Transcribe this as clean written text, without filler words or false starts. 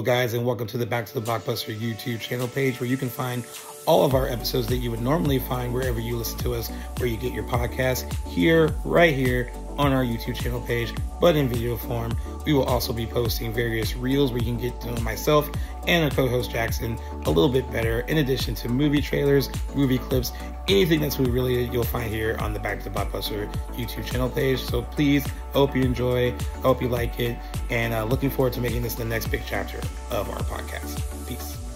Hello guys, and welcome to the Back to the Blockbuster YouTube channel page, where you can find all of our episodes that you would normally find wherever you listen to us, where you get your podcast, right here on our YouTube channel page, but in video form. We will also be posting various reels where you can get to know myself and our co-host Jackson a little bit better, in addition to movie trailers, movie clips, anything that's really you'll find here on the Back to the Blockbuster YouTube channel page. So please, hope you enjoy, hope you like it, and looking forward to making this the next big chapter of our podcast. Peace.